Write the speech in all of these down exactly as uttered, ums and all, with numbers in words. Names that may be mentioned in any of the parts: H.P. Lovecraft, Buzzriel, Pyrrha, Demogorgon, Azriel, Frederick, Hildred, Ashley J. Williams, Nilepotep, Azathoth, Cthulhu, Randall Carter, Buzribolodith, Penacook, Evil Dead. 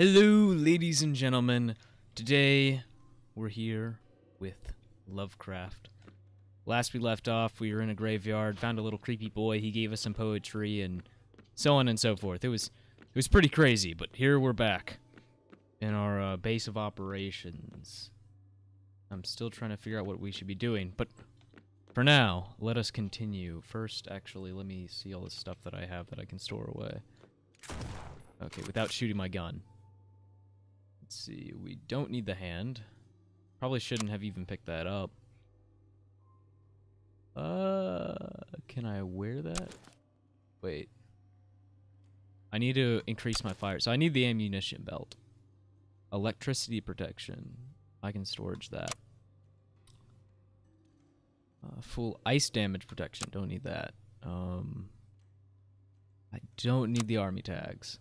Hello, ladies and gentlemen. Today, we're here with Lovecraft. Last we left off, we were in a graveyard, found a little creepy boy, he gave us some poetry, and so on and so forth. It was it was pretty crazy, but here we're back in our uh, base of operations. I'm still trying to figure out what we should be doing, but for now, let us continue. First, actually, let me see all the stuff that I have that I can store away. Okay, without shooting my gun. Let's see, we don't need the hand. Probably shouldn't have even picked that up. Uh, can I wear that? Wait. I need to increase my fire. So I need the ammunition belt. Electricity protection. I can storage that. Uh, full ice damage protection. Don't need that. Um, I don't need the army tags.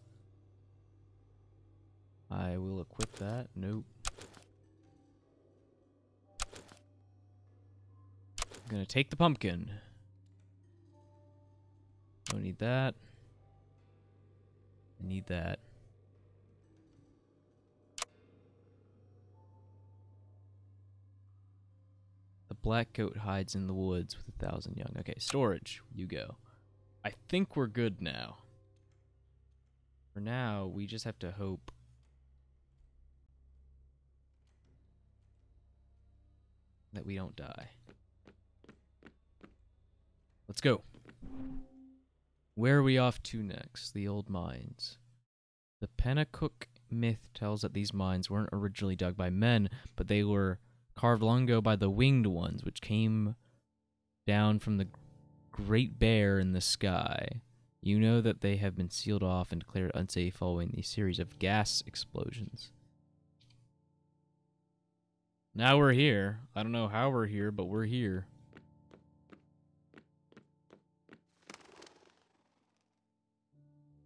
I will equip that. Nope. I'm gonna take the pumpkin. Don't need that. I need that. The black goat hides in the woods with a thousand young. Okay, storage. You go. I think we're good now. For now, we just have to hope. That we don't die. Let's go. Where are we off to next? The old mines. The Penacook myth tells that these mines weren't originally dug by men, but they were carved long ago by the winged ones, which came down from the great bear in the sky. You know that they have been sealed off and declared unsafe following a series of gas explosions. Now we're here. I don't know how we're here, but we're here.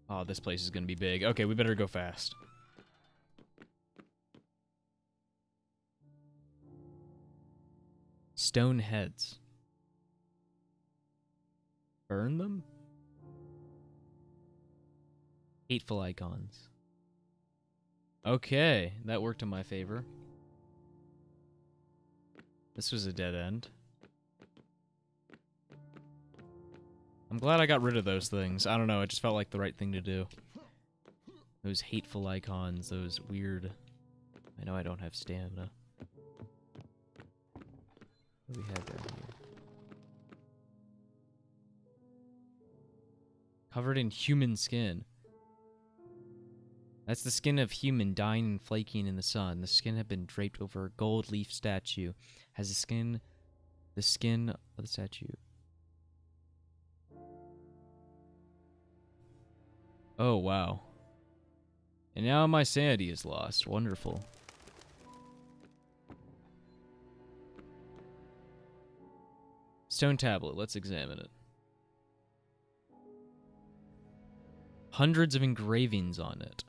Oh, this place is gonna be big. Okay, we better go fast. Stone heads. Burn them? Hateful icons. Okay, that worked in my favor. This was a dead end. I'm glad I got rid of those things. I don't know, it just felt like the right thing to do. Those hateful icons, those weird... I know I don't have stamina. What do we have down here? Covered in human skin. That's the skin of human dying and flaking in the sun. The skin had been draped over a gold leaf statue. Has the skin... The skin of the statue. Oh, wow. And now my sanity is lost. Wonderful. Stone tablet. Let's examine it. Hundreds of engravings on it.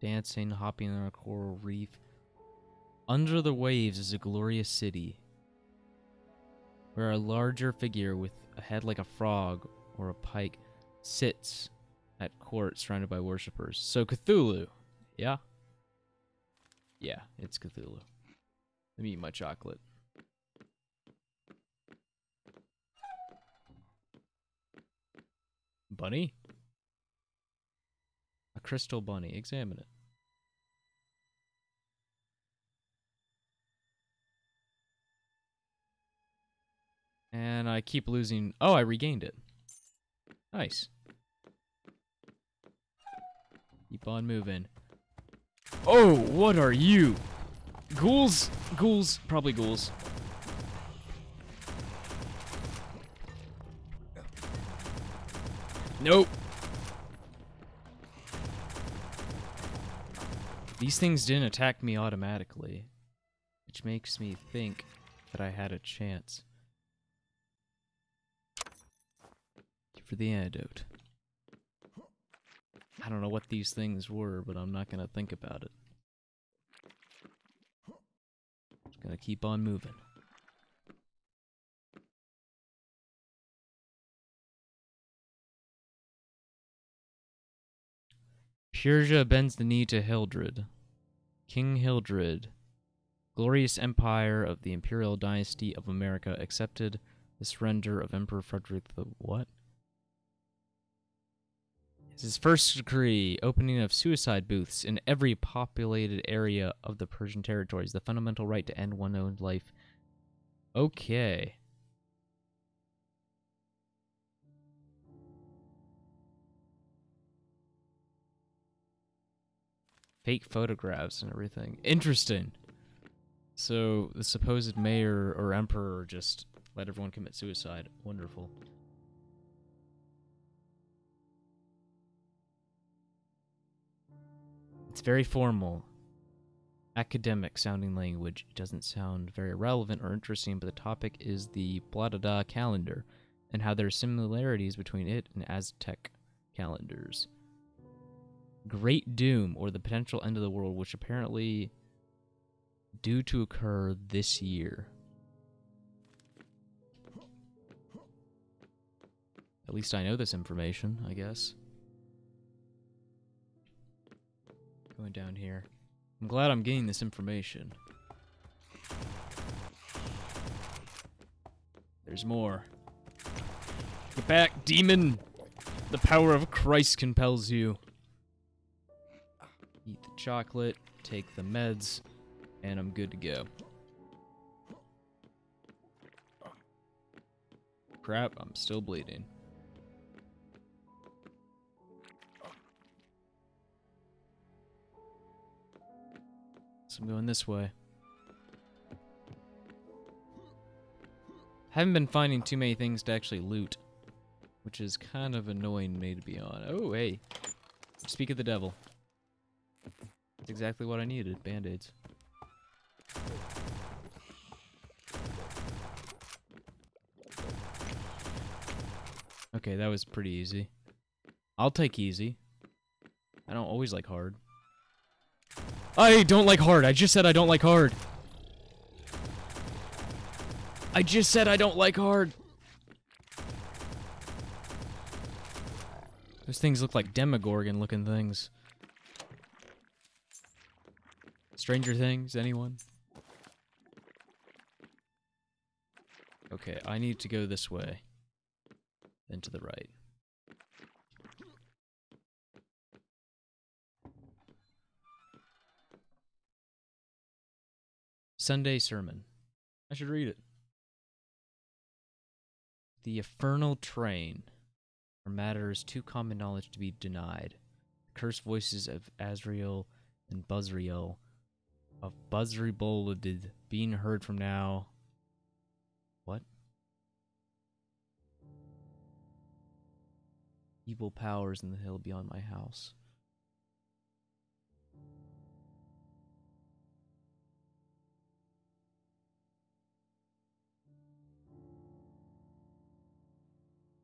Dancing, hopping on a coral reef. Under the waves is a glorious city, where a larger figure with a head like a frog or a pike sits at court surrounded by worshippers. So Cthulhu, yeah? Yeah, it's Cthulhu. Let me eat my chocolate. Bunny? A crystal bunny. Examine it. And I keep losing... Oh, I regained it. Nice. Keep on moving. Oh, what are you? Ghouls? Ghouls. Probably ghouls. Nope. These things didn't attack me automatically, which makes me think that I had a chance. For the antidote. I don't know what these things were, but I'm not gonna think about it. Just gonna keep on moving. Pyrrha bends the knee to Hildred. King Hildred, glorious empire of the imperial dynasty of America, accepted the surrender of Emperor Frederick the what? It's his first decree, opening of suicide booths in every populated area of the Persian territories, the fundamental right to end one's own life. Okay. Fake photographs and everything. Interesting. So the supposed mayor or emperor just let everyone commit suicide. Wonderful. It's very formal, academic-sounding language. It doesn't sound very relevant or interesting, but the topic is the blah-da-da calendar and how there are similarities between it and Aztec calendars. Great Doom, or the potential end of the world, which apparently due to occur this year. At least I know this information, I guess. Going down here. I'm glad I'm getting this information. There's more. Get back, demon! The power of Christ compels you. Eat the chocolate, take the meds, and I'm good to go. Crap, I'm still bleeding. So I'm going this way. Haven't been finding too many things to actually loot, which is kind of annoying me to be honest. Oh, hey. Speak of the devil. That's exactly what I needed, band-aids. Okay, that was pretty easy. I'll take easy. I don't always like hard. I don't like hard. I just said I don't like hard. I just said I don't like hard. Those things look like Demogorgon looking things. Stranger Things, anyone? Okay, I need to go this way. Then to the right. Sunday sermon. I should read it. The infernal train, are matters too common knowledge to be denied. The cursed voices of Azriel and Buzzriel, of Buzribolodith, being heard from now. What? Evil powers in the hill beyond my house.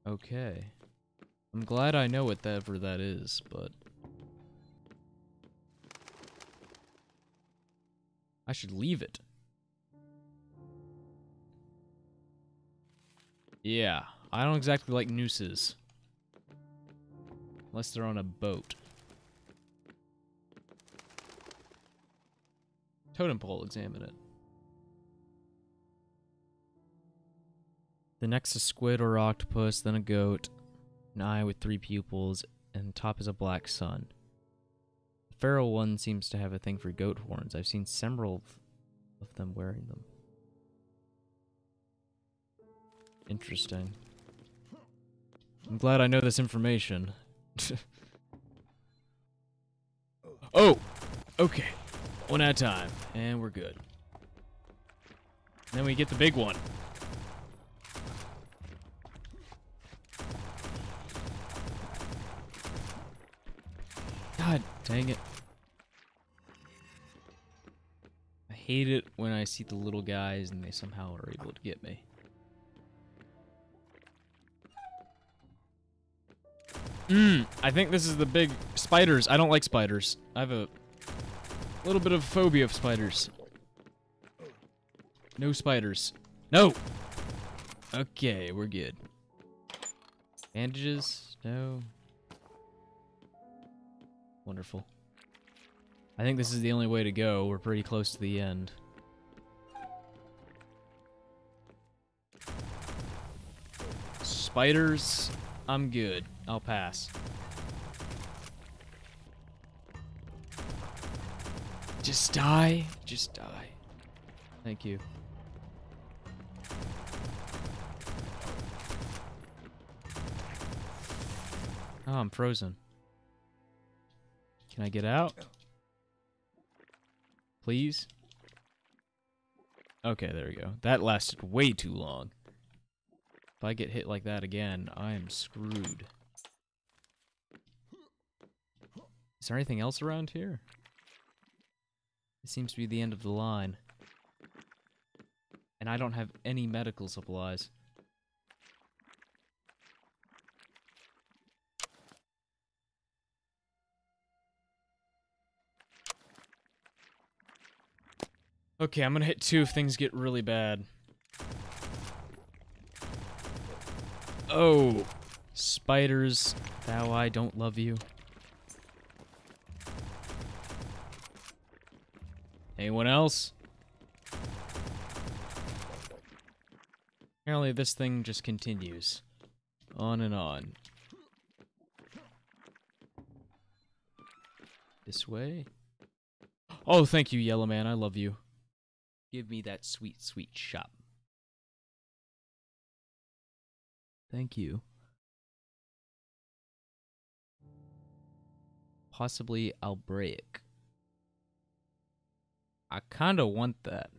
Okay. I'm glad I know whatever that is, but I should leave it. Yeah, I don't exactly like nooses. Unless they're on a boat. Totem pole, examine it. The next a squid or octopus, then a goat, an eye with three pupils, and the top is a black sun. The feral one seems to have a thing for goat horns. I've seen several of them wearing them. Interesting. I'm glad I know this information. Oh! Okay. One at a time. And we're good. And then we get the big one. God dang it. I hate it when I see the little guys and they somehow are able to get me. Mmm, I think this is the big spiders. I don't like spiders. I have a little bit of phobia of spiders. No spiders. No! Okay, we're good. Bandages? No. Wonderful. I think this is the only way to go. We're pretty close to the end. Spiders, I'm good. I'll pass. Just die. Just die. Thank you. Oh, I'm frozen. Can I get out? Please? Okay, there we go. That lasted way too long. If I get hit like that again, I am screwed. Is there anything else around here? It seems to be the end of the line. And I don't have any medical supplies. Okay, I'm gonna hit two if things get really bad. Oh, spiders, thou I don't love you. Anyone else? Apparently this thing just continues. On and on. This way? Oh, thank you, Yellow Man, I love you. Give me that sweet, sweet shop. Thank you. Possibly Albraic. I kinda want that.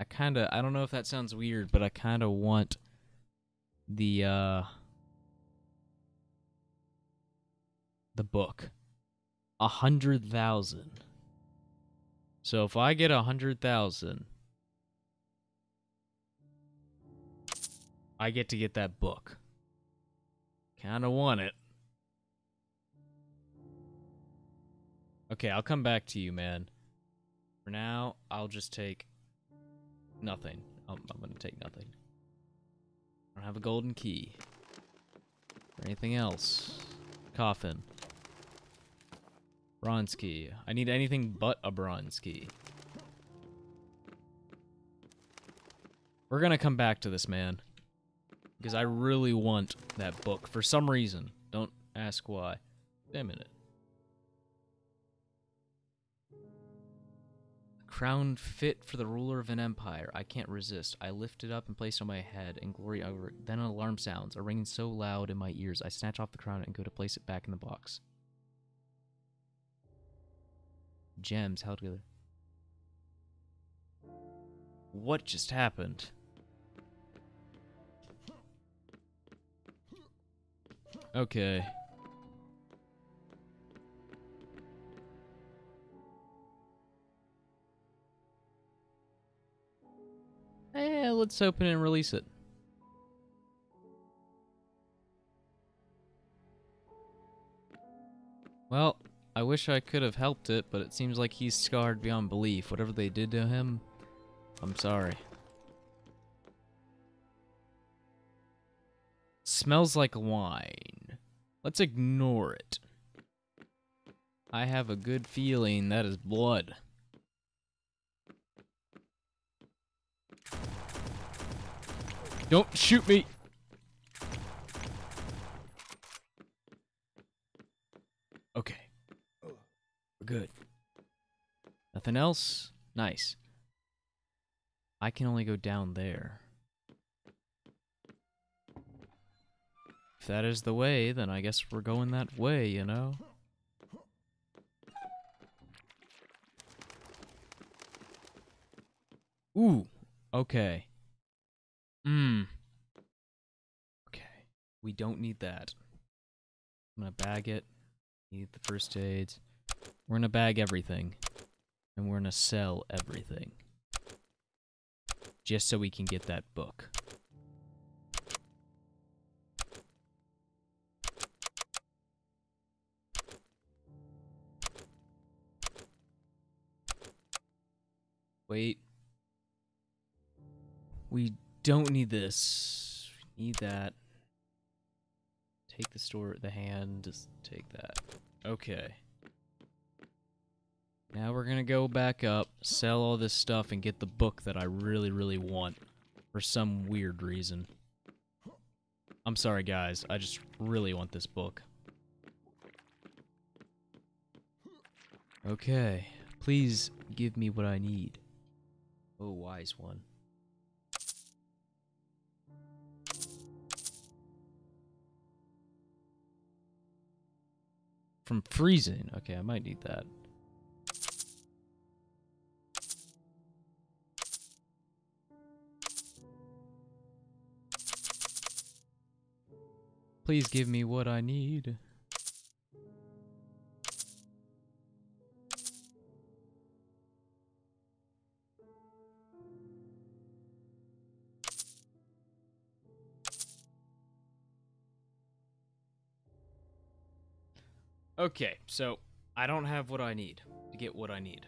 I kinda, I don't know if that sounds weird, but I kinda want the, uh, the book. A hundred thousand. So if I get a hundred thousand, I get to get that book. Kinda want it. Okay, I'll come back to you, man. For now, I'll just take nothing. I'm, I'm gonna take nothing. I don't have a golden key. Or anything else. Coffin. Bronze key. I need anything but a bronze key. We're gonna come back to this, man. Because I really want that book for some reason. Don't ask why. Wait a minute. Crown fit for the ruler of an empire. I can't resist. I lift it up and place it on my head, and glory over it. Then an alarm sounds, a ringing so loud in my ears. I snatch off the crown and go to place it back in the box. Gems held together. What just happened? Okay. Eh, let's open it and release it. Well, I wish I could have helped it, but it seems like he's scarred beyond belief. Whatever they did to him, I'm sorry. Smells like wine. Let's ignore it. I have a good feeling that is blood. Don't shoot me! Okay. We're good. Nothing else? Nice. I can only go down there. If that is the way, then I guess we're going that way, you know? Ooh, okay. Mmm. Okay. We don't need that. I'm gonna bag it. Need the first aids. We're gonna bag everything. And we're gonna sell everything. Just so we can get that book. Wait. We don't need this. We need that. Take the store, the hand, just take that. Okay. Now we're gonna go back up, sell all this stuff, and get the book that I really, really want. For some weird reason. I'm sorry guys, I just really want this book. Okay, please give me what I need. Oh, wise one. From freezing. Okay, I might need that. Please give me what I need. Okay, so I don't have what I need to get what I need.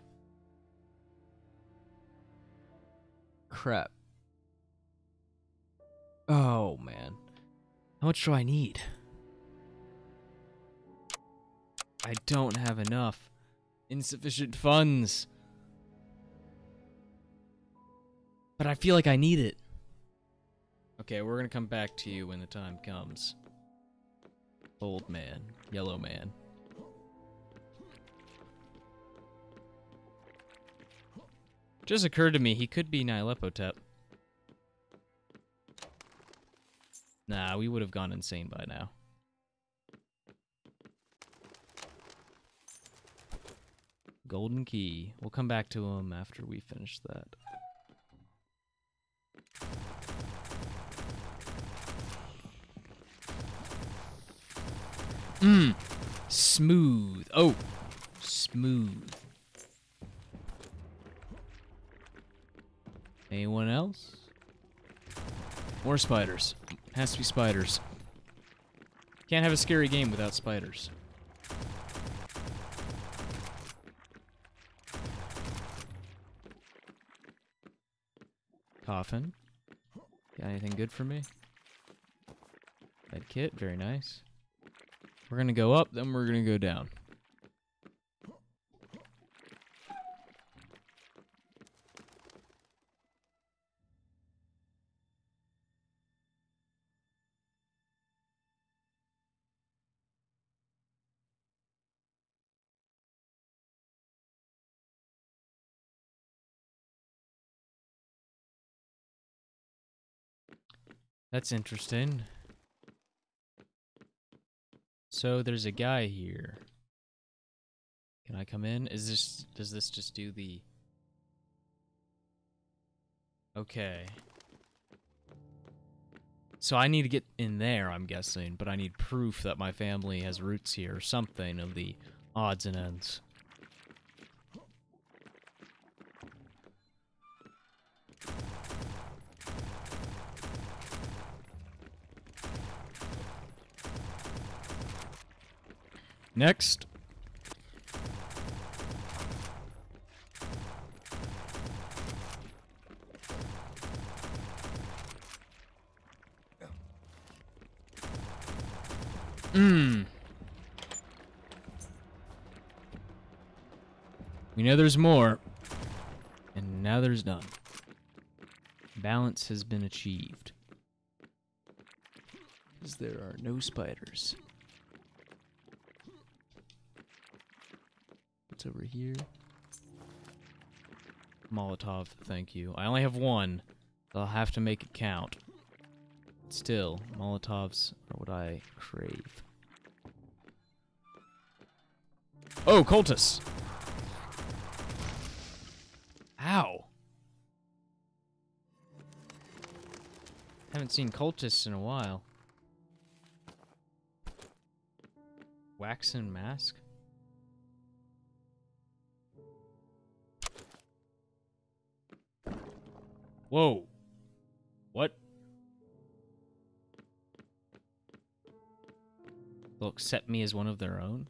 Crap. Oh, man. How much do I need? I don't have enough. Insufficient funds. But I feel like I need it. Okay, we're gonna come back to you when the time comes. Old man. Yellow man. Just occurred to me, he could be Nilepotep. Nah, we would have gone insane by now. Golden key. We'll come back to him after we finish that. Mmm. Smooth. Oh. Smooth. Anyone else? More spiders. Has to be spiders. Can't have a scary game without spiders. Coffin. Got anything good for me? Med kit, very nice. We're gonna go up, then we're gonna go down. That's interesting. So there's a guy here. Can I come in? Is this, does this just do the... Okay. So I need to get in there, I'm guessing, but I need proof that my family has roots here or something of the odds and ends. Next. Mmm. We know there's more. And now there's none. Balance has been achieved. Because there are no spiders. Over here. Molotov, thank you. I only have one, so I'll have to make it count. Still, Molotovs are what I crave. Oh, cultists! Ow! Haven't seen cultists in a while. Waxen mask? Whoa. What? They'll accept me as one of their own?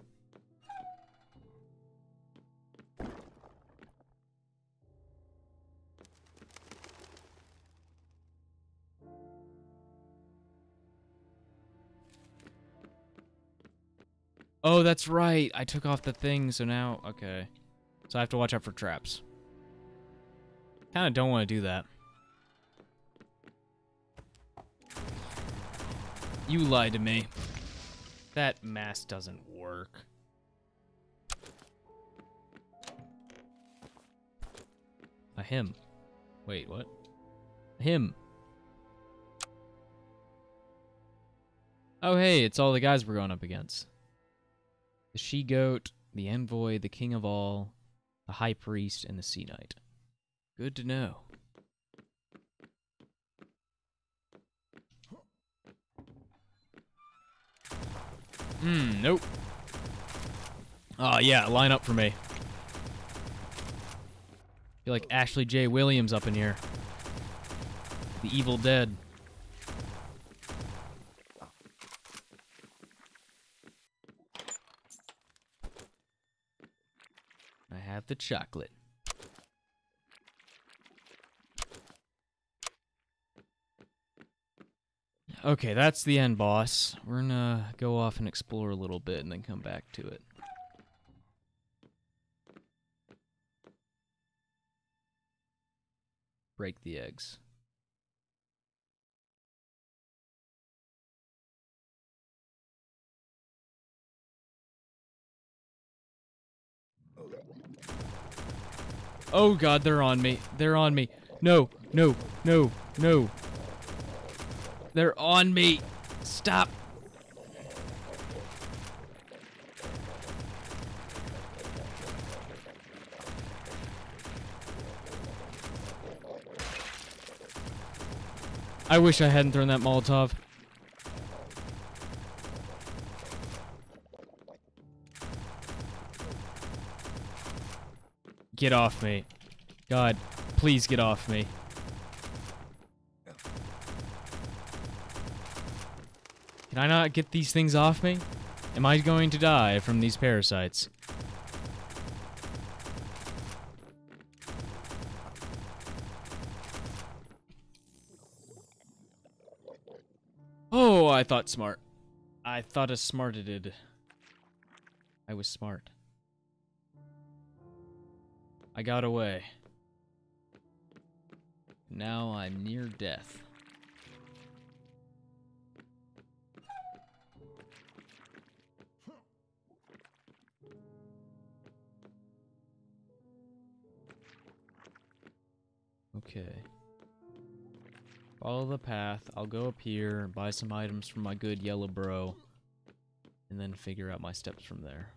Oh, that's right. I took off the thing, so now... Okay. So I have to watch out for traps. Kind of don't want to do that. You lied to me. That mask doesn't work. A him. Wait, what? Him. Oh, hey, it's all the guys we're going up against. The she-goat, the envoy, the king of all, the high priest, and the sea knight. Good to know. Hmm, nope. Oh, yeah, line up for me. I feel like Ashley J. Williams up in here. The Evil Dead. I have the chocolate. Okay, that's the end, boss. We're gonna go off and explore a little bit and then come back to it. Break the eggs. Oh god, they're on me. They're on me. No, no, no, no. They're on me. Stop. I wish I hadn't thrown that Molotov. Get off me. God, please get off me. Can I not get these things off me? Am I going to die from these parasites? Oh, I thought smart. I thought I smarted it. I was smart. I got away. Now I'm near death. Okay. Follow the path. I'll go up here and buy some items from my good yellow bro. And then figure out my steps from there.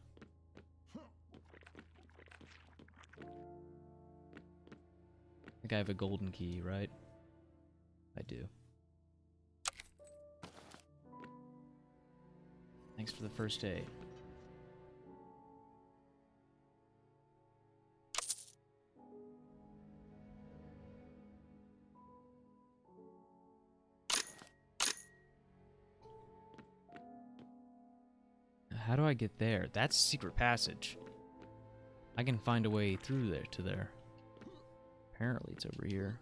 I think I have a golden key, right? I do. Thanks for the first aid. How do I get there? That's secret passage. I can find a way through there to there. Apparently it's over here.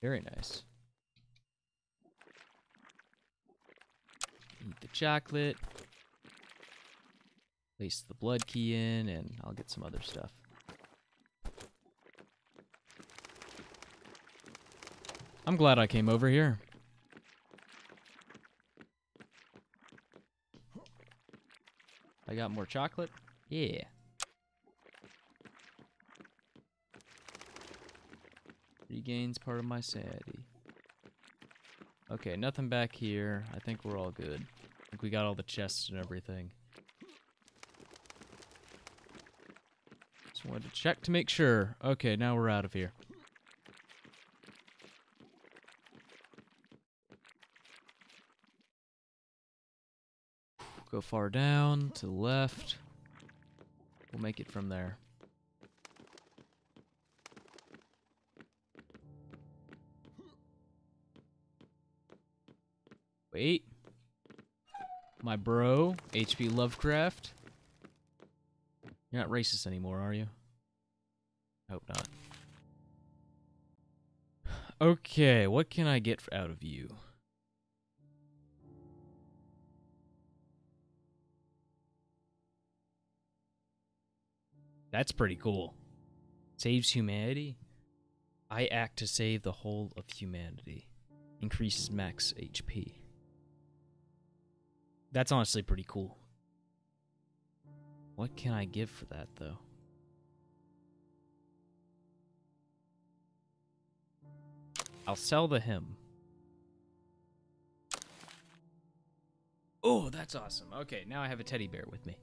Very nice. Eat the chocolate. Place the blood key in and I'll get some other stuff. I'm glad I came over here. I got more chocolate? Yeah. Regains part of my sanity. Okay, nothing back here. I think we're all good. I think we got all the chests and everything. Just wanted to check to make sure. Okay, now we're out of here. Go far down, to the left. We'll make it from there. Wait. My bro, H P Lovecraft. You're not racist anymore, are you? I hope not. Okay, what can I get out of you? That's pretty cool. Saves humanity. I act to save the whole of humanity. Increases max H P. That's honestly pretty cool. What can I give for that, though? I'll sell the hymn. Oh, that's awesome. Okay, now I have a teddy bear with me.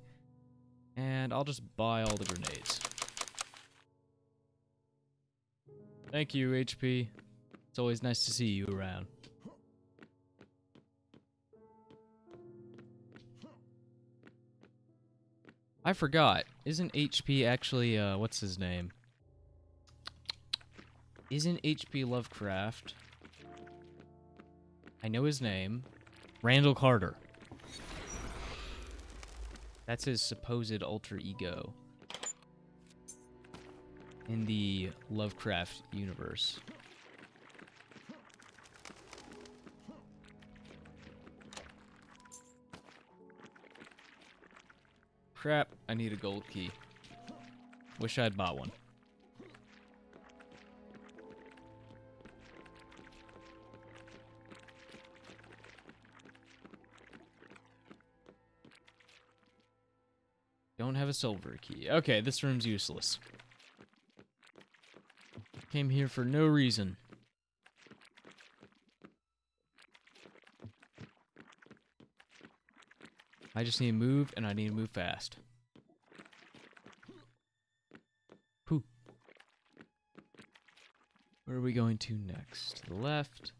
And I'll just buy all the grenades. Thank you, H P. It's always nice to see you around. I forgot. Isn't H P actually, uh, what's his name? Isn't H P Lovecraft? I know his name. Randall Carter. That's his supposed alter ego in the Lovecraft universe. Crap, I need a gold key. Wish I'd bought one. Don't have a silver key. Okay, this room's useless. Came here for no reason. I just need to move, and I need to move fast. Pooh. Where are we going to next? To the left.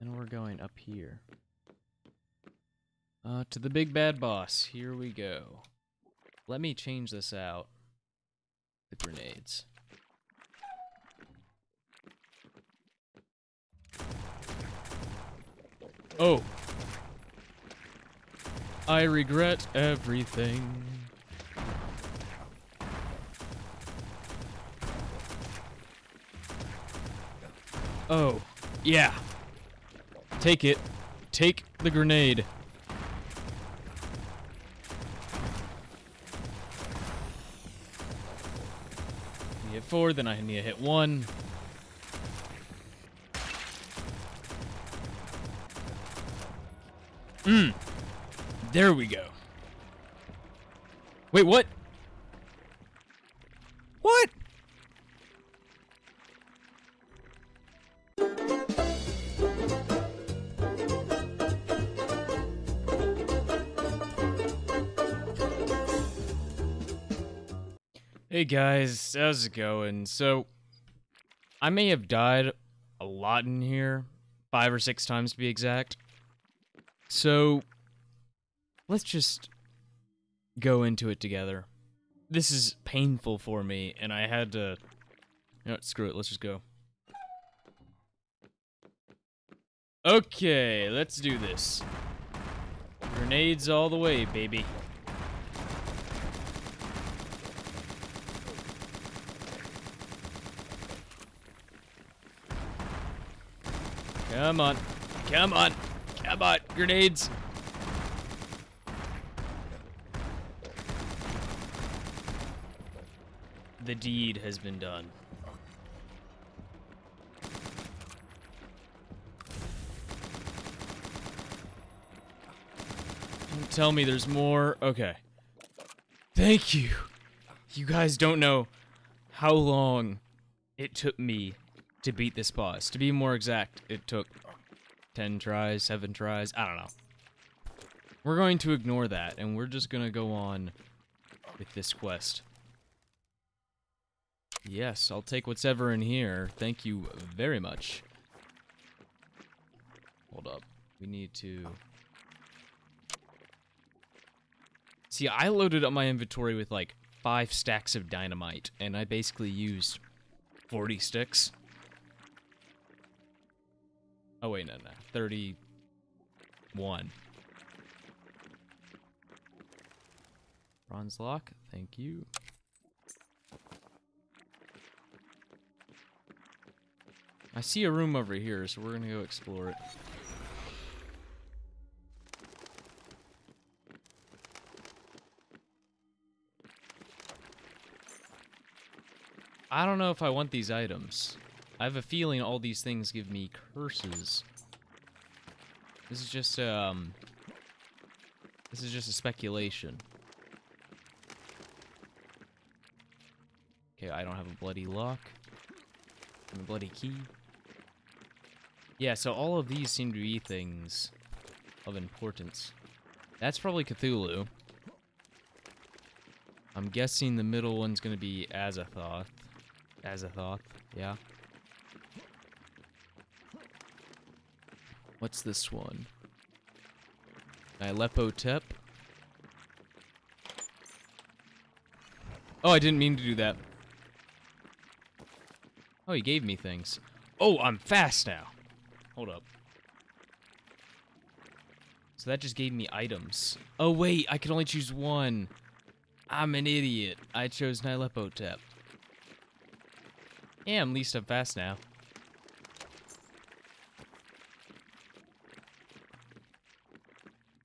And we're going up here. Uh, to the big bad boss. Here we go. Let me change this out. The grenades. Oh. I regret everything. Oh, yeah. Take it. Take the grenade. I hit four, then I need to hit one. Mm. There we go. Wait, what? What? Hey guys, how's it going? So, I may have died a lot in here, five or six times to be exact. So, let's just go into it together. This is painful for me, and I had to... You know what, screw it, let's just go. Okay, let's do this. Grenades all the way, baby. Come on, come on. How about grenades? The deed has been done. Don't tell me there's more. Okay. Thank you. You guys don't know how long it took me to beat this boss. To be more exact, it took... ten tries, seven tries, I don't know. We're going to ignore that, and we're just going to go on with this quest. Yes, I'll take what's ever in here. Thank you very much. Hold up. We need to... See, I loaded up my inventory with, like, five stacks of dynamite, and I basically used forty sticks. Oh, wait, no, no. thirty-one. Bronze lock, thank you. I see a room over here, so we're gonna go explore it. I don't know if I want these items. I have a feeling all these things give me curses. This is just um this is just a speculation. Okay, I don't have a bloody lock. And a bloody key. Yeah, so all of these seem to be things of importance. That's probably Cthulhu. I'm guessing the middle one's gonna be Azathoth. Azathoth, yeah. What's this one? Nilepotep. Oh, I didn't mean to do that. Oh, he gave me things. Oh, I'm fast now. Hold up. So that just gave me items. Oh, wait, I can only choose one. I'm an idiot. I chose Nilepotep. Yeah, at least I'm fast now.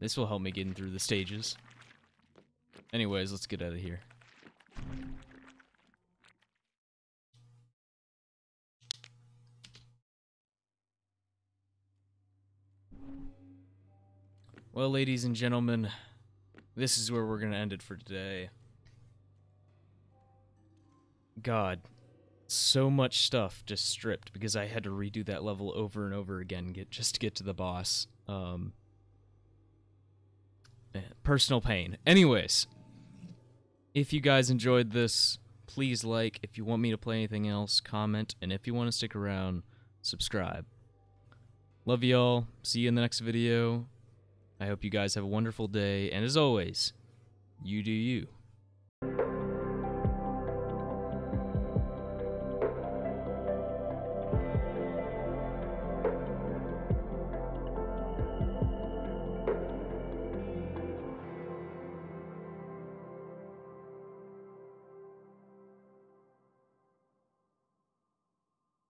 This will help me getting through the stages. Anyways, let's get out of here. Well, ladies and gentlemen, this is where we're going to end it for today. God, so much stuff just stripped because I had to redo that level over and over again get, just to get to the boss. Um, man, personal pain. Anyways, if you guys enjoyed this, please like. If you want me to play anything else, comment. And if you want to stick around, subscribe. Love y'all. See you in the next video. I hope you guys have a wonderful day, and as always, you do you.